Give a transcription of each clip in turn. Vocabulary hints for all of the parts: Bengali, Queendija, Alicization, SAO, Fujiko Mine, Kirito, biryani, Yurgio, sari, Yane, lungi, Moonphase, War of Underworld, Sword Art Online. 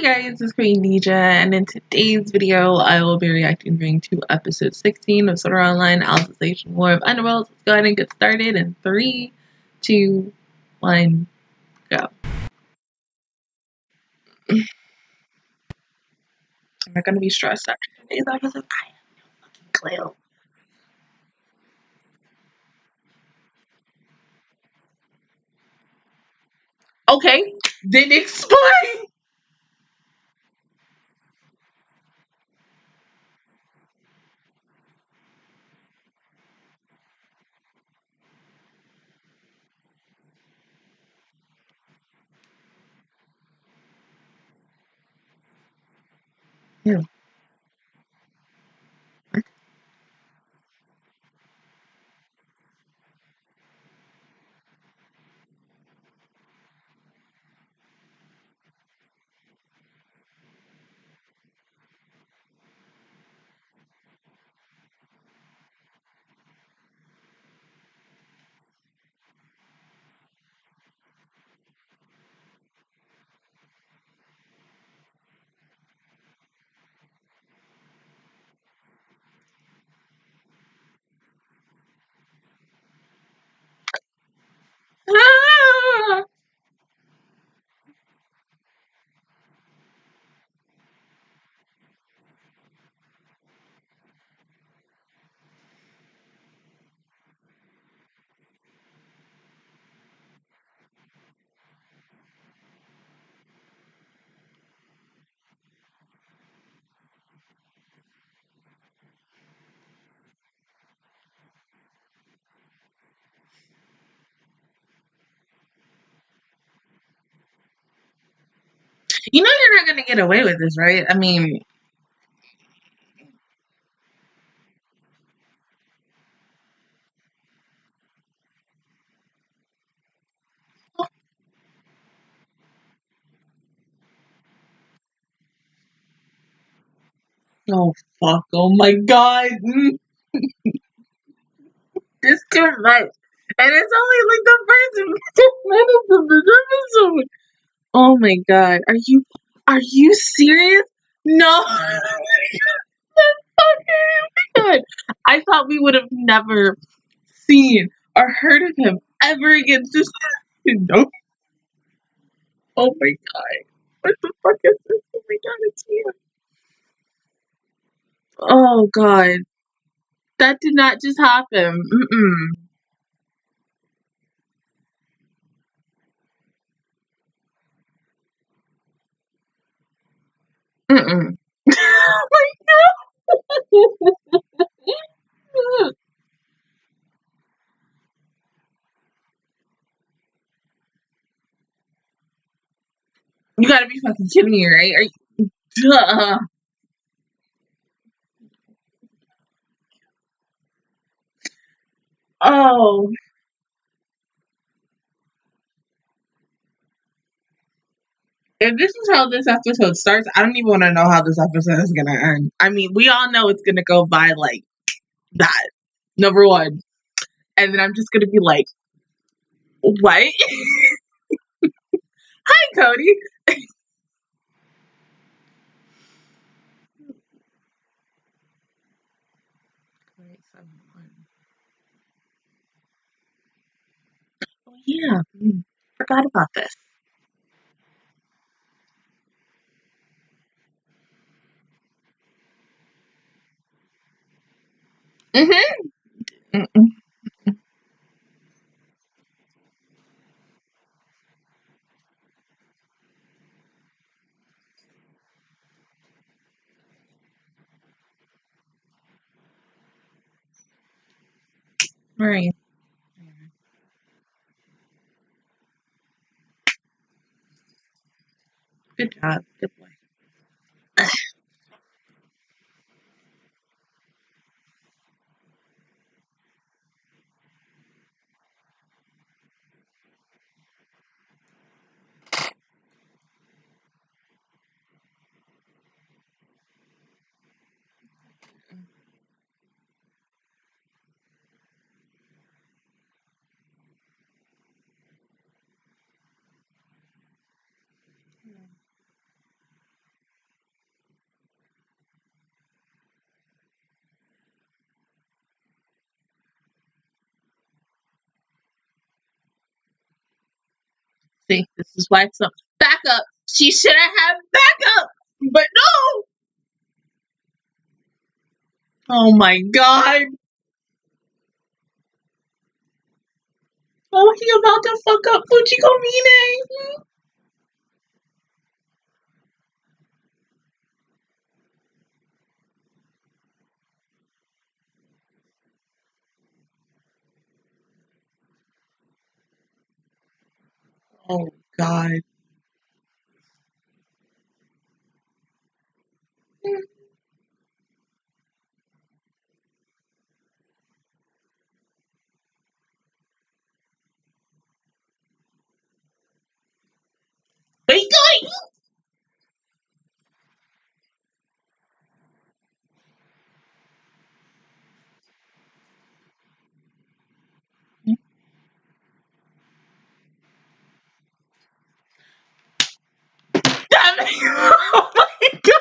Hey guys, it's Queendija, and in today's video, I will be reacting to episode 16 of Sword Art Online, Alicization, War of Underworld. Let's go ahead and get started in 3, 2, 1, go. Am I gonna be stressed after today's episode? I have no fucking clue. Okay, then explain! Yeah. What? You know you're not going to get away with this, right? I mean... Oh, fuck. Oh, my God. It's too much. And it's only, like, the first minutes of this episode. Oh my God, are you serious? No. Oh my God. I thought we would have never seen or heard of him ever again. Just nope. Oh my God. What the fuck is this? Oh my God, it's here. Oh God. That did not just happen. Mm-mm. Mm-mm. Oh my God! You gotta be fucking kidding me, right? Are you... Duh. Oh. If this is how this episode starts, I don't even want to know how this episode is going to end. I mean, we all know it's going to go by like that, number one. And then I'm just going to be like, what? Hi, Cody. Oh, yeah. Forgot about this. Mm-hmm. Mm-mm. Right. Good job. Good boy. think this is why it's not backup. She should have had backup, but no. Oh my god. Oh, he about to fuck up Fujiko Mine. Oh god. Where are you going? Oh my god!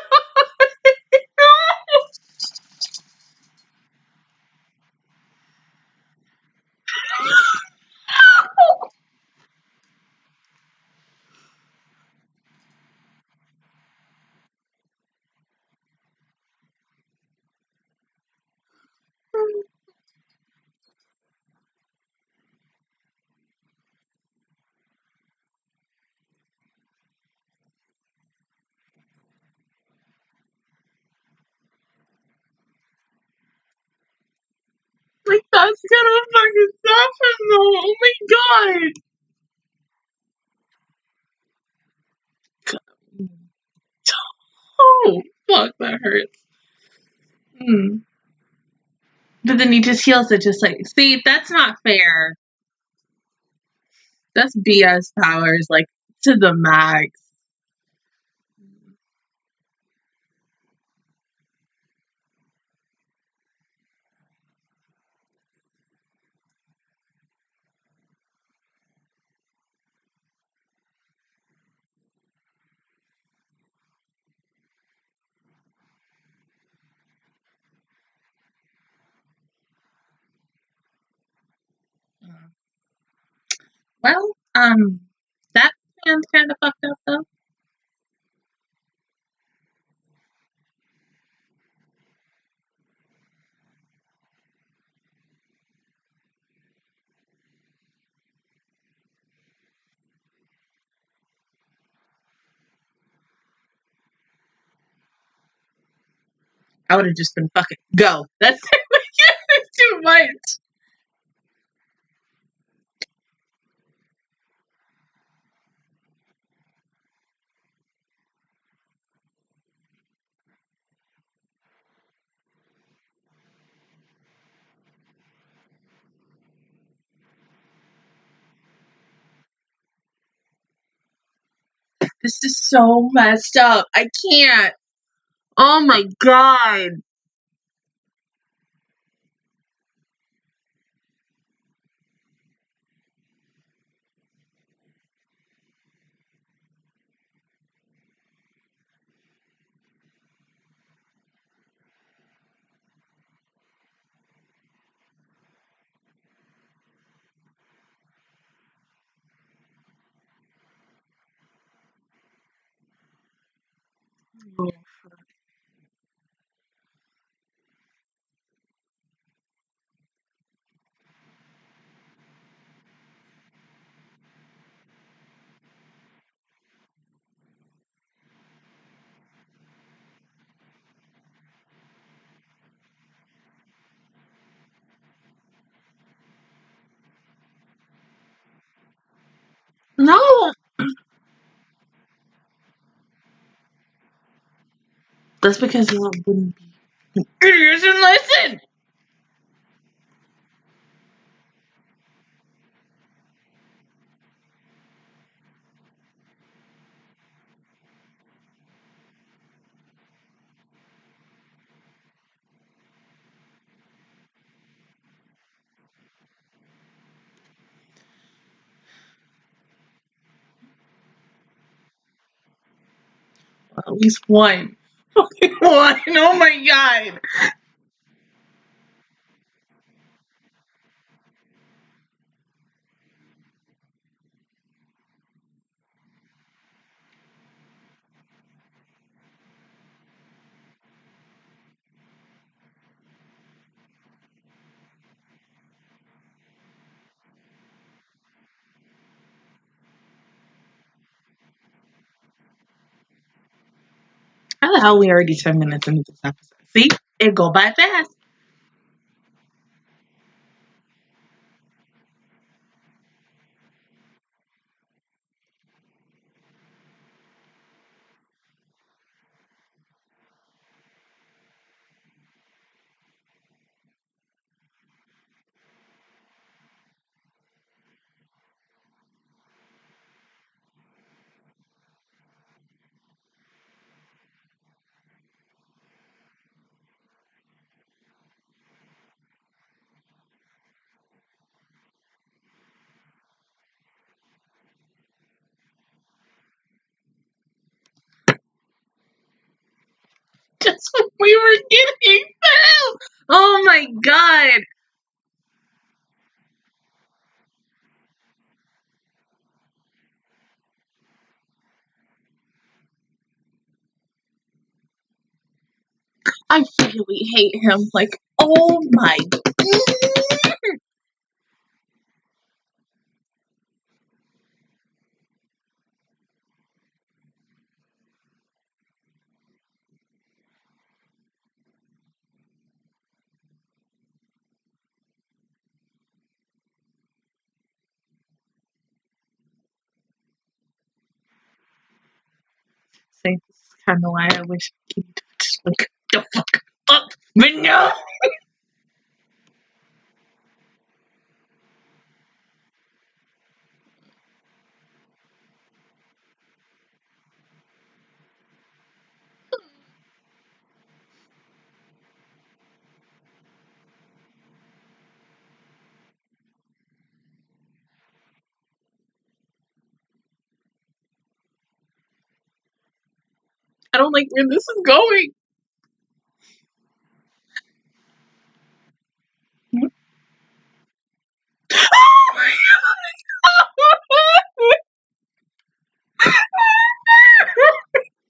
Like, that's gonna fucking happen though. Oh my god. Oh, fuck, that hurts. But then he just heals it, just like, see, that's not fair. That's BS powers, like, to the max. Well, that plan's kind of fucked up, though. I would have just been fucking go. That's too much. This is so messed up. I can't. Oh my god. Oh, fuck. No! That's because you wouldn't be an idiot and listen! Well, at least one. One. Oh my god. How the hell we already 10 minutes into this episode? See, it go by fast. That's what we were getting. Oh my god. I really hate him. Like, oh my god. This is kind of why I wish I could just look the fuck up, but no! I don't like where this is going.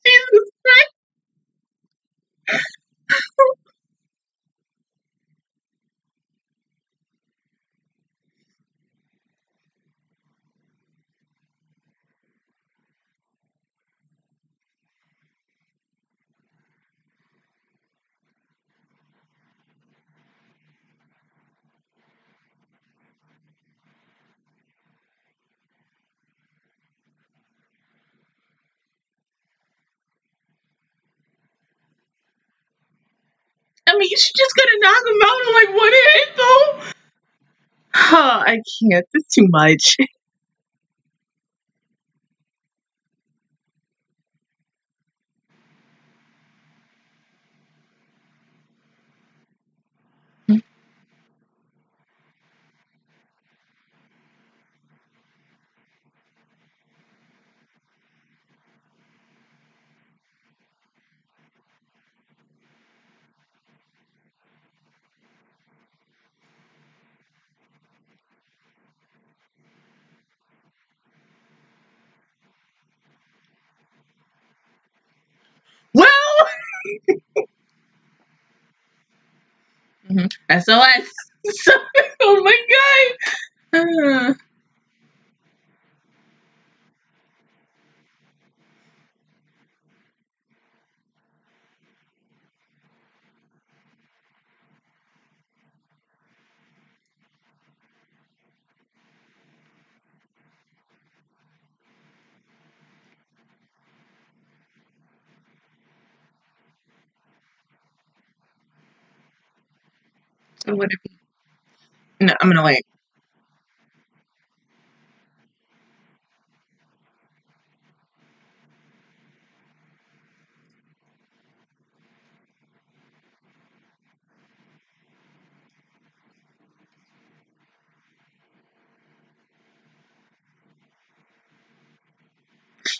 Jesus Christ. I mean, she's just gonna knock him out in like 1 hit, though. Oh, I can't. It's too much. SOS. Oh my god. So would it be? No, I'm gonna wait.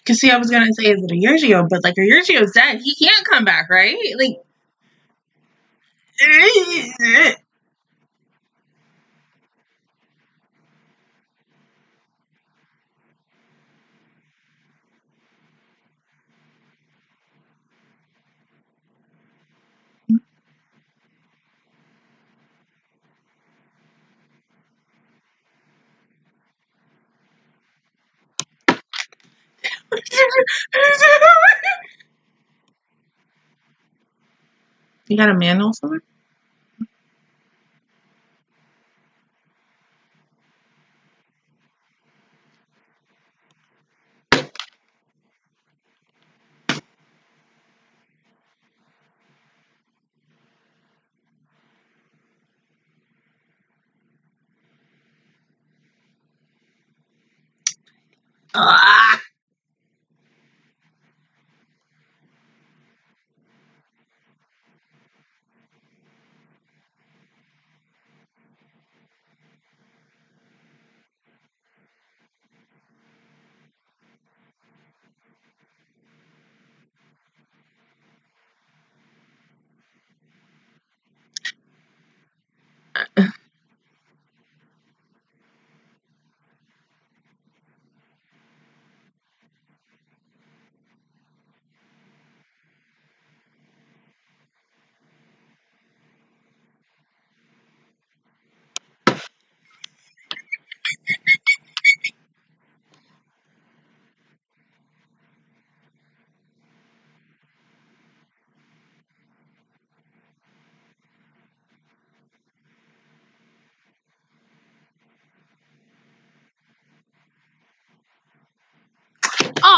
Cause see, I was gonna say, is it a Yurgio? But like, a Yurgio's dead. He can't come back, right? Like. You got a manual somewhere?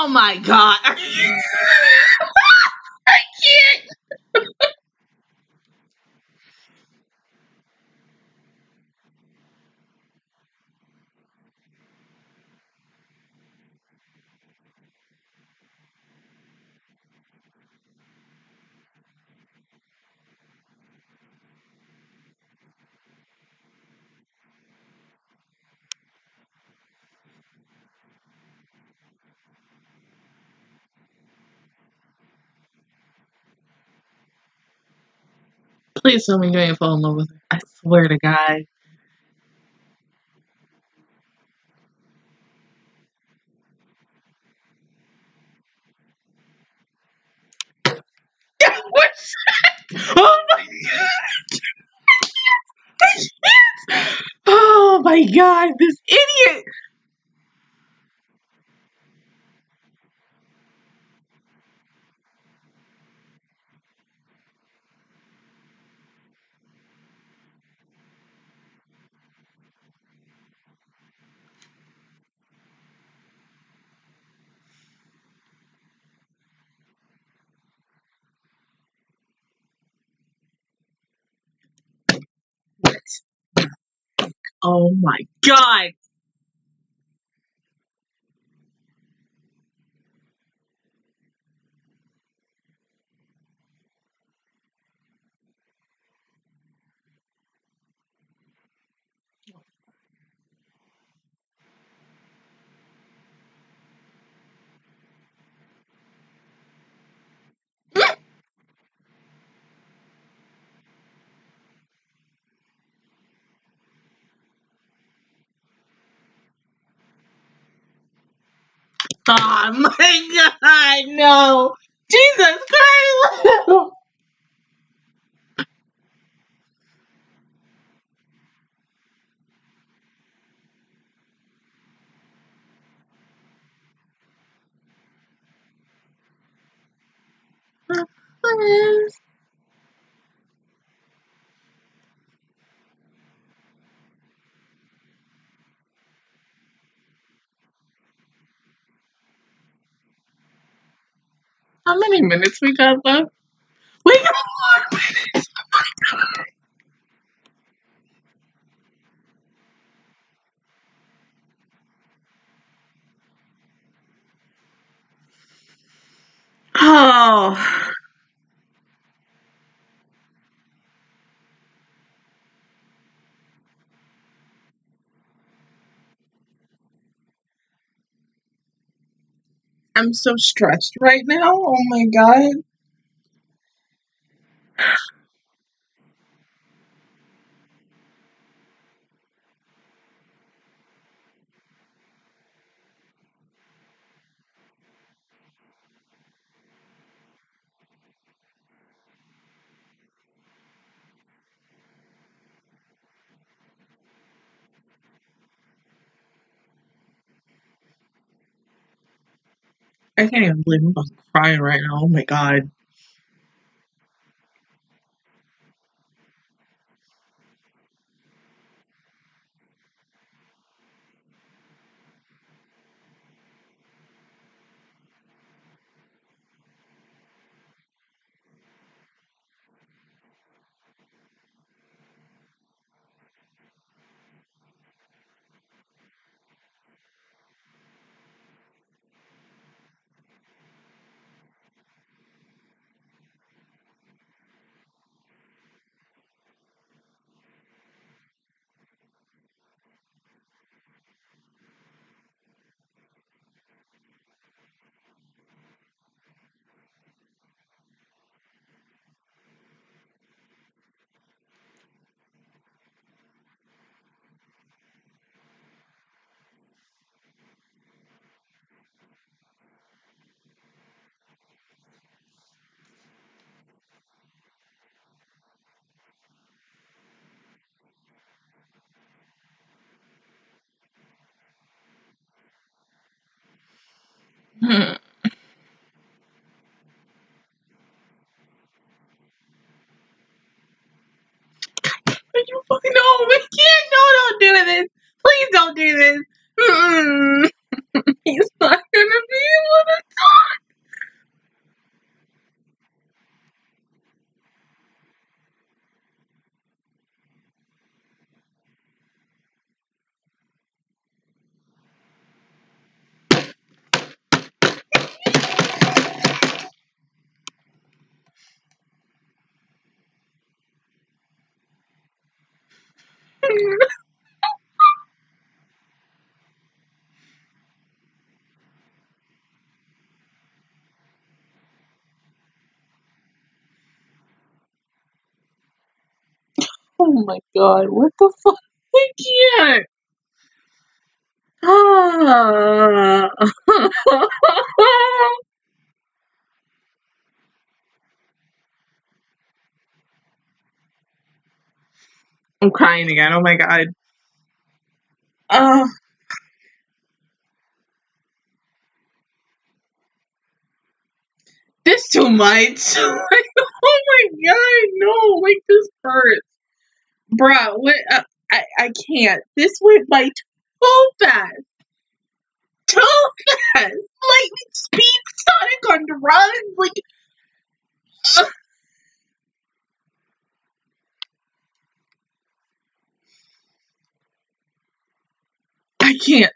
Oh my God. I can't. Please tell me you ain't fall in love with her. I swear to God. What's that? Oh my God. Oh my God, this idiot. Oh my God. Oh my God, no. Jesus Christ. How many minutes we got left? We got 4 minutes! Oh my God! Oh. I'm so stressed right now. Oh my God. I can't even believe I'm crying right now. Oh my God. You fucking know we can't. No, don't do this. Please don't do this. He's not gonna be able to talk. Oh my god, what the fuck? I can't! I'm crying again, oh my god. This is too much! Like, oh my god, no, like this hurts. Bruh, what? I can't. This went by too fast. Too fast. Like, speed Sonic on drugs. Like, I can't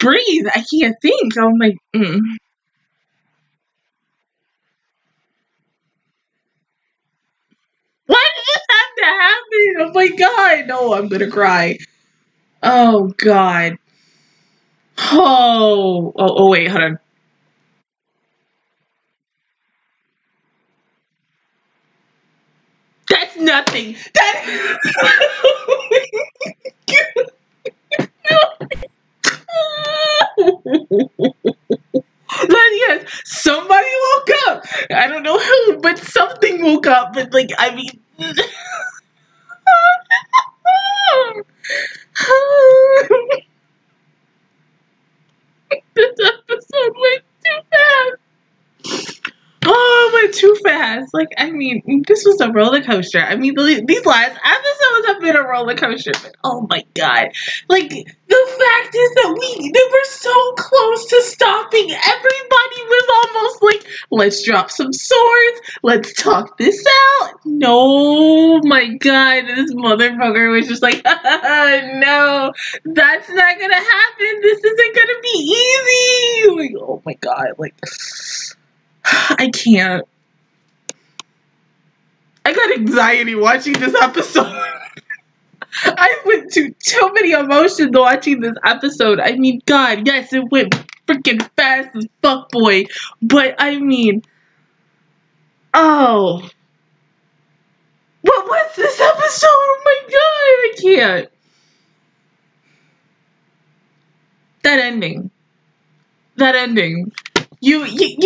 breathe. I can't think. I'm like, Why did this have to happen? Oh my god, no, I'm gonna cry. Oh god. Oh wait, hold on. That's nothing. That yes, somebody woke up. I don't know who, but something woke up. But like, I mean, this episode went too fast. Oh, it went too fast. Like, I mean, this was a roller coaster. I mean, these last episodes have been a roller coaster. But oh my god, like the fact is that they were so close to stopping. Everybody was almost like, let's drop some swords. Let's talk this out. No, my god, this motherfucker was just like, no, that's not gonna happen. This isn't gonna be easy. Like, oh my god, like, I can't. I got anxiety watching this episode. I went through too many emotions watching this episode. I mean, god, yes, it went freaking fast as fuck, boy. But, I mean, oh. What was this episode? Oh my god, I can't. That ending. That ending. You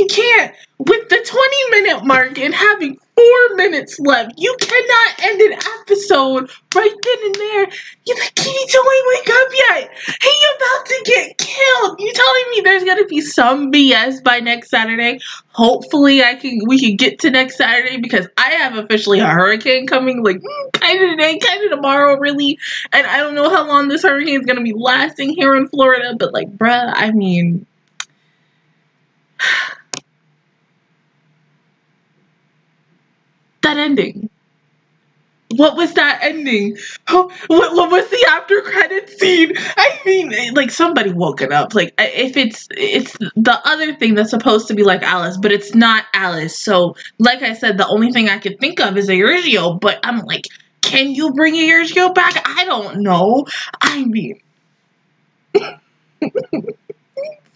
can't, with the 20-minute mark and having 4 minutes left, you cannot end an episode right then and there. You're like, Kirito ain't wake up yet. He about to get killed. You telling me there's gonna be some BS by next Saturday? Hopefully we can get to next Saturday, because I have officially a hurricane coming, like, kind of today, kind of tomorrow, really. And I don't know how long this hurricane is gonna be lasting here in Florida, but like, bruh, I mean, that ending. What was that ending? Oh, what was the after credit scene? I mean, like, somebody woke it up. Like, if it's the other thing that's supposed to be like Alice, but it's not Alice. So, like I said, the only thing I could think of is a Yurgio, but I'm like, can you bring a Yurgio back? I don't know. I mean,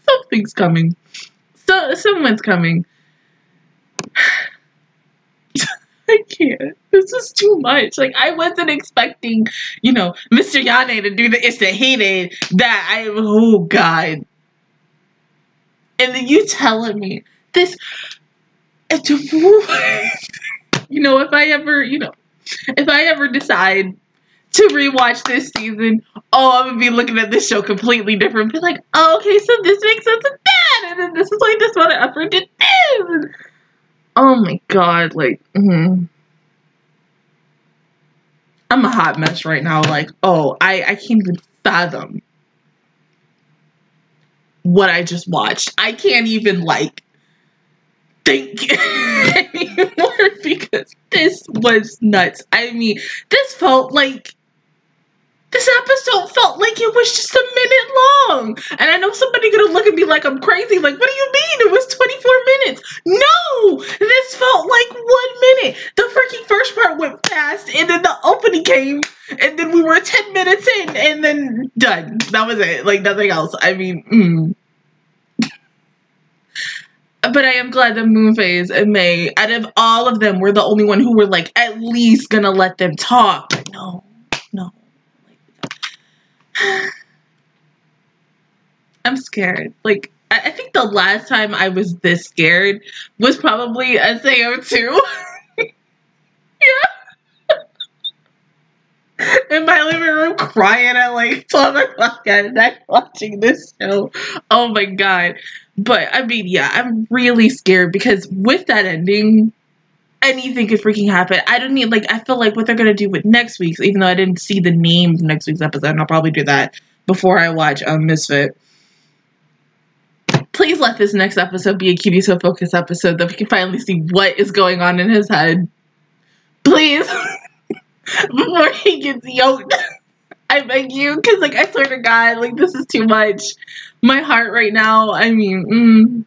something's coming. So someone's coming. I can't. This is too much. Like, I wasn't expecting, you know, Mr. Yane to do the Istahine that I, oh god. And then you telling me this, you know, if I ever decide to rewatch this season, oh, I'm gonna be looking at this show completely different. Be like, oh, okay, so this makes sense of that. and then this is like this one, I uprooted this. Oh my god, like, I'm a hot mess right now. Like, oh, I can't even fathom what I just watched. I can't even, like, think anymore because this was nuts. I mean, this felt like, this episode felt like it was just a minute long. And I know somebody gonna look at me like I'm crazy. Like, what do you mean? It was 24 minutes. No! This felt like 1 minute. The freaking first part went fast, and then the opening came, and then we were 10 minutes in, and then done. That was it. Like, nothing else. I mean, But I am glad that Moonphase and May, out of all of them, were the only one who were like, at least gonna let them talk. But no. I'm scared. Like, I think the last time I was this scared was probably SAO 2. Yeah. In my living room crying at like 12 o'clock at night watching this show. Oh my god. But I mean, yeah, I'm really scared because with that ending, anything could freaking happen. I don't need, like, I feel like what they're gonna do with next week's, even though I didn't see the name of next week's episode, and I'll probably do that before I watch Misfit. Please let this next episode be a Kirito focus episode that we can finally see what is going on in his head. Please. Before he gets yoked. I beg you, because, like, I swear to God, like, this is too much. My heart right now, I mean,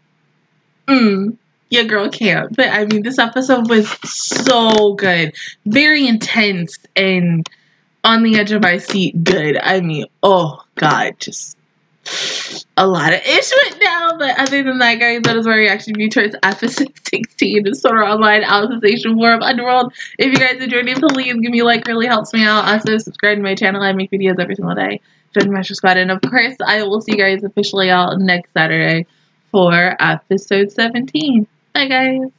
Yeah, girl can't. But I mean, this episode was so good. Very intense and on the edge of my seat good. I mean, oh god, just a lot of ish right now. But other than that, guys, that is my reaction view towards episode 16 of Sword Art Online, Alicization, War of Underworld. If you guys enjoyed it, please give me a like, really helps me out. Also, subscribe to my channel. I make videos every single day. Join my squad. And of course, I will see you guys officially all next Saturday for episode 17. Bye, guys.